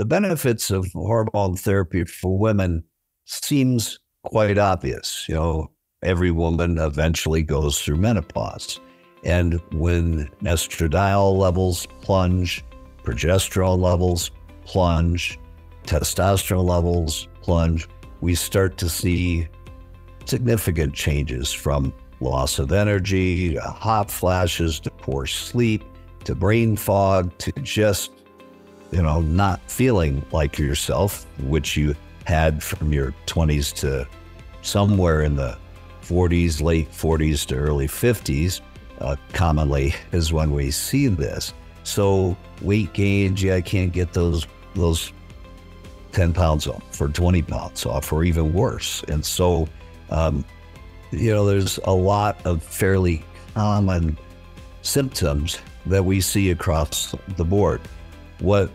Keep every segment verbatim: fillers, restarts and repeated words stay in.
The benefits of hormone therapy for women seems quite obvious. You know, every woman eventually goes through menopause. And when estradiol levels plunge, progesterone levels plunge, testosterone levels plunge, we start to see significant changes from loss of energy, to hot flashes, to poor sleep, to brain fog, to just, you know, not feeling like yourself, which you had from your twenties to somewhere in the forties, late forties to early fifties, uh, commonly is when we see this. So weight gain, gee, I can't get those those ten pounds off or twenty pounds off or even worse. And so, um, you know, there's a lot of fairly common symptoms that we see across the board. What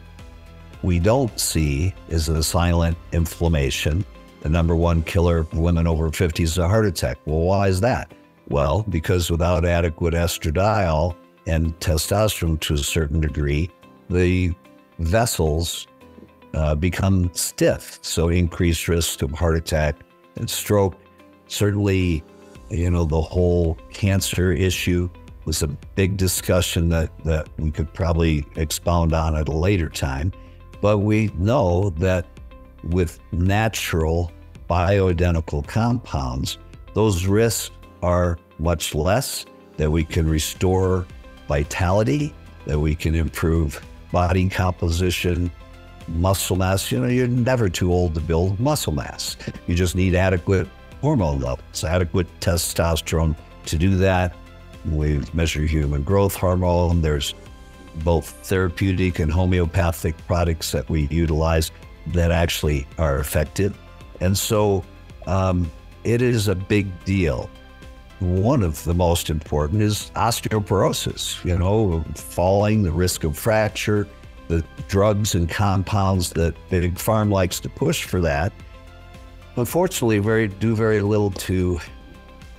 we don't see is a silent inflammation. The number one killer of women over fifty is a heart attack. Well, why is that? Well, because without adequate estradiol and testosterone to a certain degree, the vessels uh, become stiff. So increased risk of heart attack and stroke. Certainly, you know, the whole cancer issue was a big discussion that, that we could probably expound on at a later time. But we know that with natural bioidentical compounds, those risks are much less, that we can restore vitality, that we can improve body composition, muscle mass. You know, you're never too old to build muscle mass. You just need adequate hormone levels, adequate testosterone to do that. We measure human growth hormone. There's both therapeutic and homeopathic products that we utilize that actually are effective. And so um, it is a big deal. One of the most important is osteoporosis, you know, falling, the risk of fracture, the drugs and compounds that big pharma likes to push for that. Unfortunately, very do very little to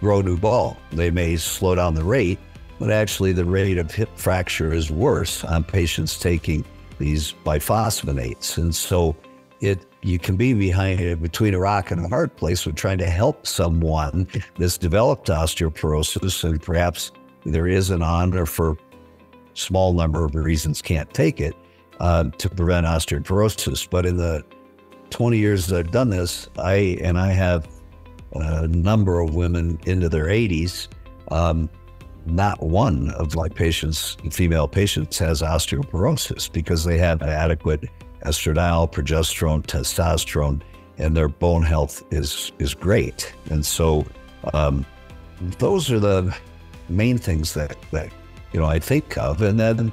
grow new ball. They may slow down the rate, but actually the rate of hip fracture is worse on patients taking these biphosphonates. And so it you can be behind between a rock and a hard place with trying to help someone that's developed osteoporosis, and perhaps there isn't on, or for small number of reasons can't take it um, to prevent osteoporosis. But in the twenty years that I've done this, I and I have a number of women into their eighties. Um, not one of my patients, female patients, has osteoporosis because they have adequate estradiol, progesterone, testosterone, and their bone health is is great. And so um, those are the main things that, that you know I think of. And then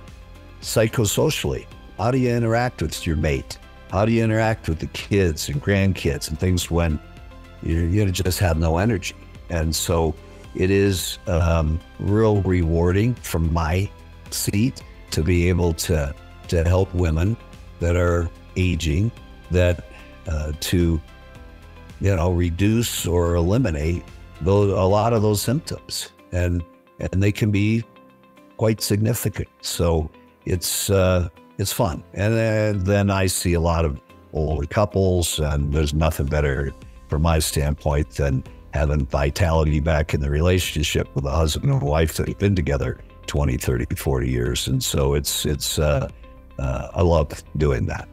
psychosocially, how do you interact with your mate? How do you interact with the kids and grandkids and things when you, you just have no energy? And so it is um, real rewarding from my seat to be able to, to help women that are aging, that uh, to, you know, reduce or eliminate those, a lot of those symptoms. And, and they can be quite significant. So it's, uh, It's fun. And then, then I see a lot of older couples, and there's nothing better from my standpoint than having vitality back in the relationship with a husband and wife that have been together twenty, thirty, forty years. And so it's, it's, uh, uh, I love doing that.